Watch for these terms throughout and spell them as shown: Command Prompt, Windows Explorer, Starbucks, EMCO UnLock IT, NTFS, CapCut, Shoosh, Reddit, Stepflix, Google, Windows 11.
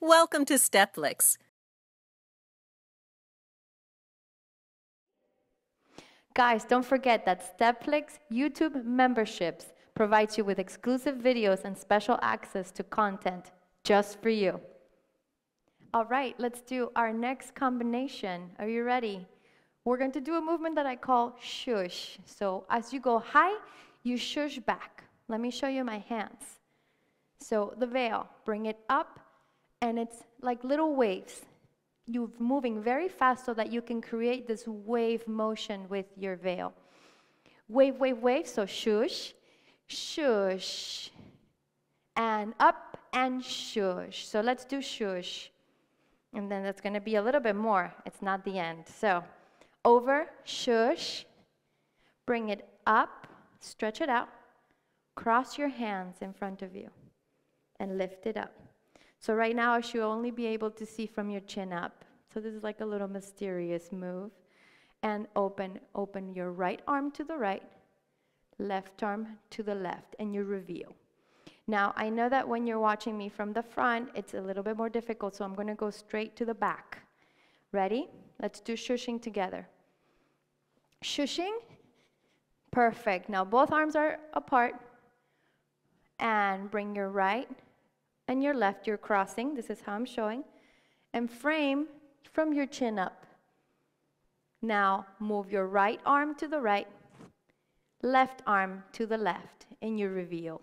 Welcome to Stepflix. Guys, don't forget that Stepflix YouTube memberships provides you with exclusive videos and special access to content just for you. All right, let's do our next combination. Are you ready? We're going to do a movement that I call shoosh. So as you go high, you shoosh back. Let me show you my hands. So the veil, bring it up, and it's like little waves. You're moving very fast so that you can create this wave motion with your veil. Wave, wave, wave, so shoosh, shoosh, and up, and shoosh. So let's do shoosh. And then that's going to be a little bit more. It's not the end. So over, shoosh, bring it up, stretch it out, cross your hands in front of you, and lift it up. So right now, I should only be able to see from your chin up. So this is like a little mysterious move. And open, open your right arm to the right, left arm to the left, and you reveal. Now, I know that when you're watching me from the front, it's a little bit more difficult, so I'm going to go straight to the back. Ready? Let's do shushing together. Shushing. Perfect. Now, both arms are apart. And bring your right and your left. You're crossing. This is how I'm showing. And frame from your chin up. Now, move your right arm to the right, left arm to the left, and you reveal.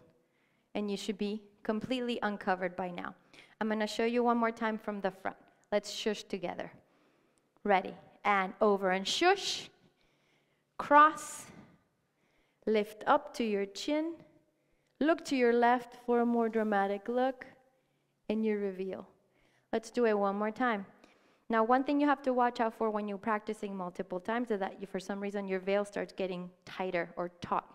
And you should be completely uncovered by now. I'm going to show you one more time from the front. Let's shush together. Ready, and over and shush, cross, lift up to your chin, look to your left for a more dramatic look, and you reveal. Let's do it one more time. Now, one thing you have to watch out for when you're practicing multiple times is that for some reason your veil starts getting tighter or taut.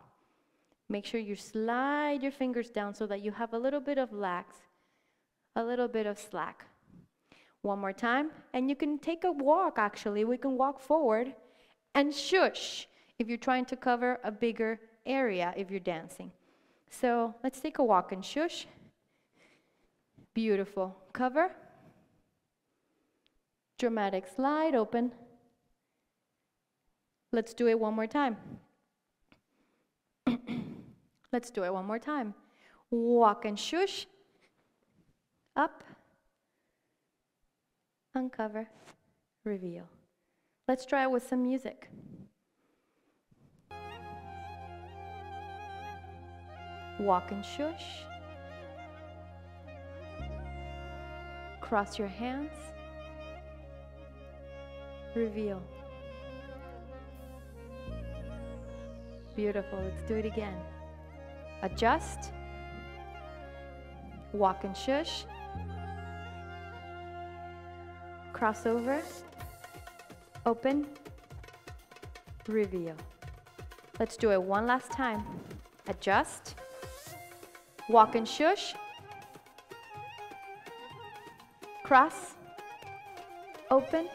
Make sure you slide your fingers down so that you have a little bit of lax, a little bit of slack. One more time, and you can take a walk, actually. We can walk forward and shush if you're trying to cover a bigger area if you're dancing. So let's take a walk and shush. Beautiful. Cover. Dramatic slide, open. Let's do it one more time. Let's do it one more time. Walk and shush. Up. Uncover. Reveal. Let's try it with some music. Walk and shush. Cross your hands. Reveal. Beautiful. Let's do it again. Adjust. Walk and shush. Cross over, open, reveal. Let's do it one last time. Adjust, walk and shush, cross, open,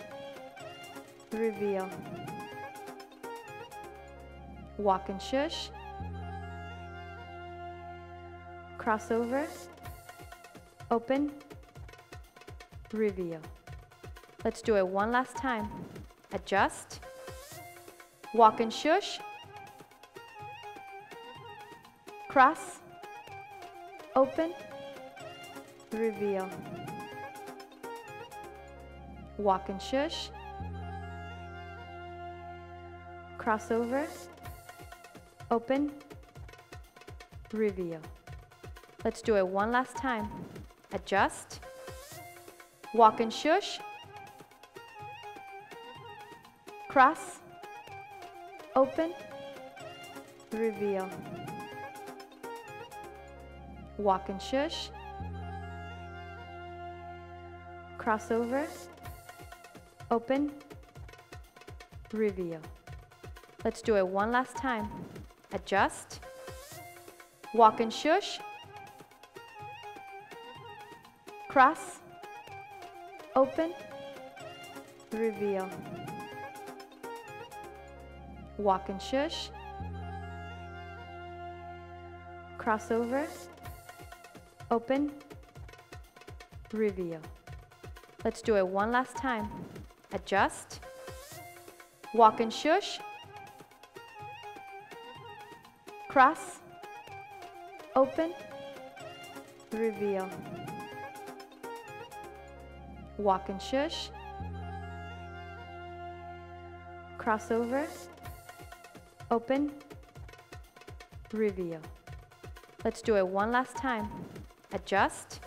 reveal. Walk and shush, cross over, open, reveal. Let's do it one last time. Adjust, walk and shush, cross, open, reveal. Walk and shush, cross over, open, reveal. Let's do it one last time. Adjust, walk and shush, cross, open, reveal. Walk and shush, cross over, open, reveal. Let's do it one last time. Adjust, walk and shush, cross, open, reveal. Walk and shush, cross over, open, reveal. Let's do it one last time. Adjust. Walk and shush. Cross. Open. Reveal. Walk and shush. Cross over. Open. Reveal. Let's do it one last time. Adjust.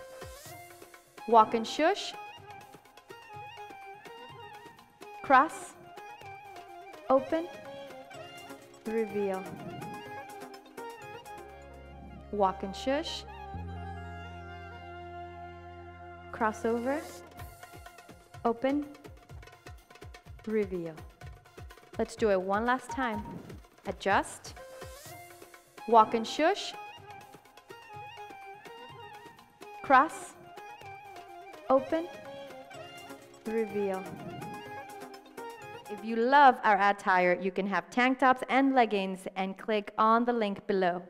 Walk and shush. Cross. Open. Reveal. Walk and shush. Cross over. Open. Reveal. Let's do it one last time. Adjust. Walk and shush. Cross. Open. Reveal. If you love our attire, you can have tank tops and leggings and click on the link below.